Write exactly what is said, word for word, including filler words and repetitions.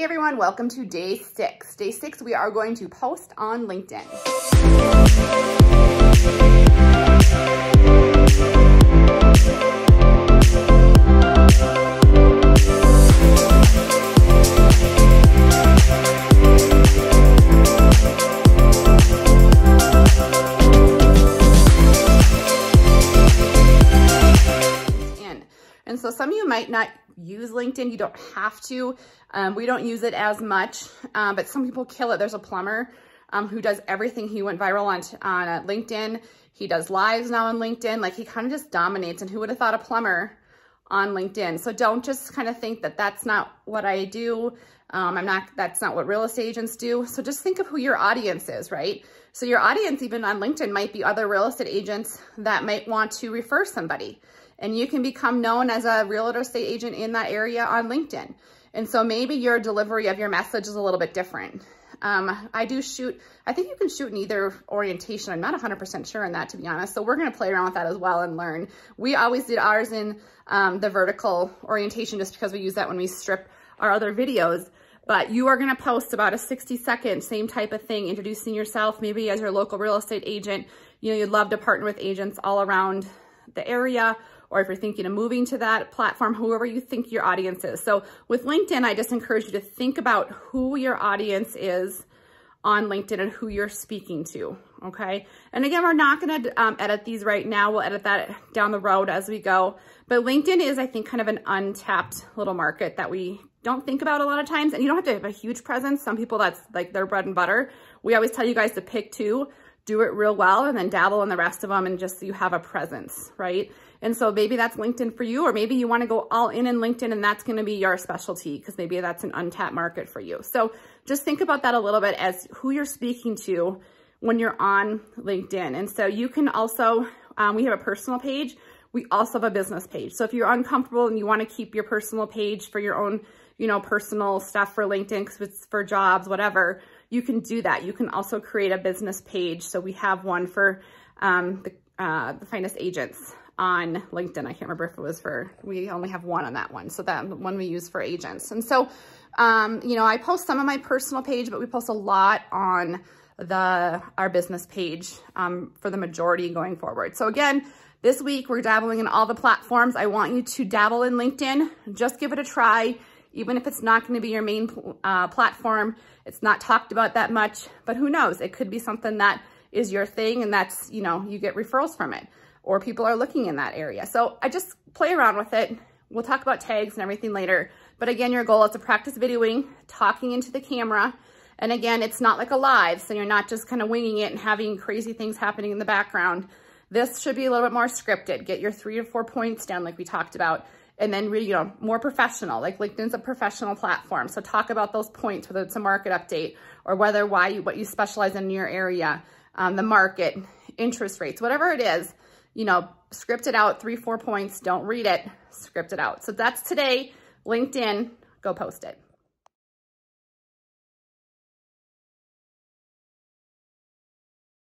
Hey everyone, welcome to day six. Day six, we are going to post on LinkedIn. And so some of you might not use LinkedIn. You don't have to. Um, we don't use it as much, um, but some people kill it. There's a plumber um, who does everything. He went viral on, on uh, LinkedIn. He does lives now on LinkedIn. Like, he kind of just dominates. And who would have thought a plumber on LinkedIn? So don't just kind of think that that's not what I do. Um, I'm not, that's not what real estate agents do. So just think of who your audience is, right? So your audience, even on LinkedIn, might be other real estate agents that might want to refer somebody. And you can become known as a real estate agent in that area on LinkedIn. And so maybe your delivery of your message is a little bit different. Um, I do shoot, I think you can shoot in either orientation. I'm not one hundred percent sure on that, to be honest. So we're going to play around with that as well and learn. We always did ours in um, the vertical orientation just because we use that when we strip our other videos. But you are going to post about a sixty second, same type of thing, introducing yourself, maybe as your local real estate agent. You know, you'd love to partner with agents all around the area, or if you're thinking of moving to that platform, whoever you think your audience is. So with LinkedIn, I just encourage you to think about who your audience is on LinkedIn and who you're speaking to, okay? And again, we're not gonna um, edit these right now. We'll edit that down the road as we go. But LinkedIn is, I think, kind of an untapped little market that we don't think about a lot of times. And you don't have to have a huge presence. Some people, that's like their bread and butter. We always tell you guys to pick two, do it real well, and then dabble in the rest of them, and just so you have a presence, right? And so maybe that's LinkedIn for you, or maybe you want to go all in in LinkedIn, and that's going to be your specialty because maybe that's an untapped market for you. So just think about that a little bit as who you're speaking to when you're on LinkedIn. And so you can also, um, we have a personal page. We also have a business page. So if you're uncomfortable and you want to keep your personal page for your own, you know, personal stuff for LinkedIn, because it's for jobs, whatever, you can do that. You can also create a business page. So we have one for um, the, uh, the Finest Agents on LinkedIn. I can't remember if it was for, we only have one on that one. So that one we use for agents. And so, um, you know, I post some on my personal page, but we post a lot on the our business page um, for the majority going forward. So again, this week we're dabbling in all the platforms. I want you to dabble in LinkedIn. Just give it a try. Even if it's not going to be your main uh, platform, it's not talked about that much, but who knows? It could be something that is your thing, and that's, you know, you get referrals from it, or people are looking in that area. So I just play around with it. We'll talk about tags and everything later. But again, your goal is to practice videoing, talking into the camera. And again, it's not like a live, so you're not just kind of winging it and having crazy things happening in the background. This should be a little bit more scripted. Get your three to four points down like we talked about. And then, you know, more professional, like LinkedIn's a professional platform. So talk about those points, whether it's a market update or whether why you, what you specialize in your area, um, the market, interest rates, whatever it is, you know, script it out, three, four points, don't read it, script it out. So that's today, LinkedIn, go post it.